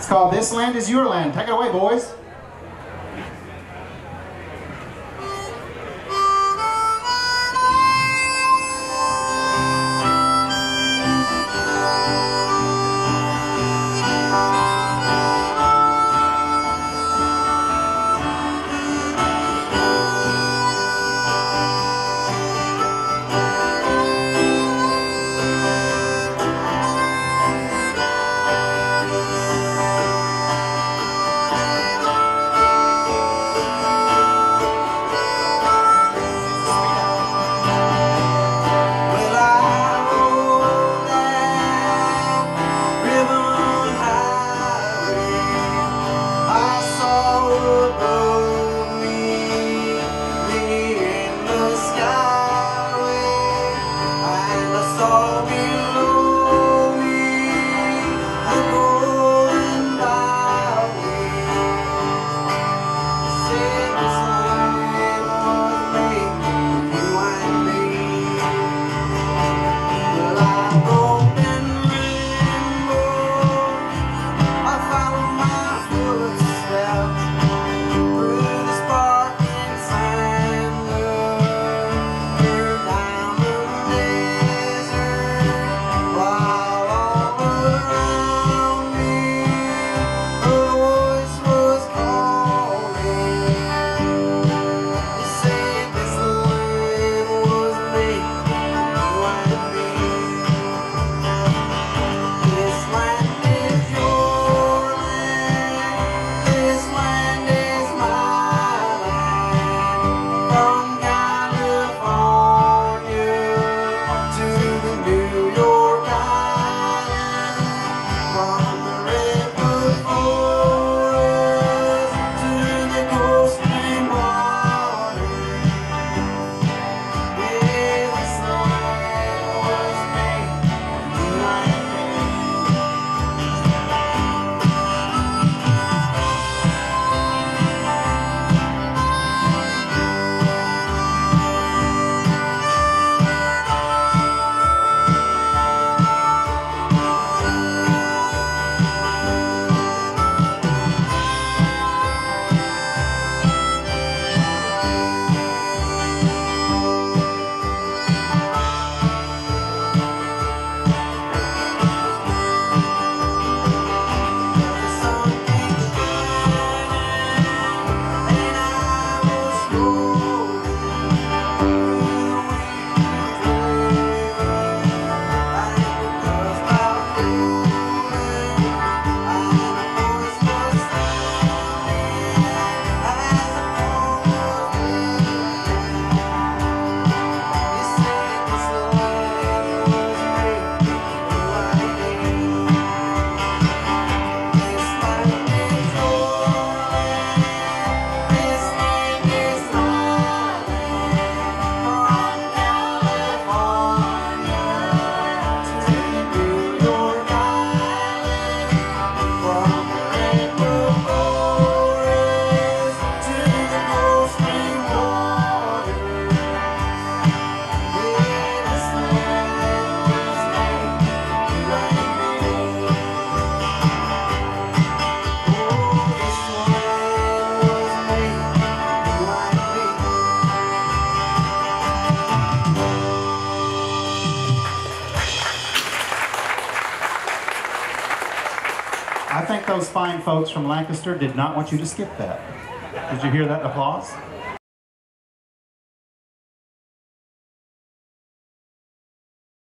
It's called This Land Is Your Land. Take it away, boys. I think those fine folks from Lancaster did not want you to skip that. Did you hear that applause?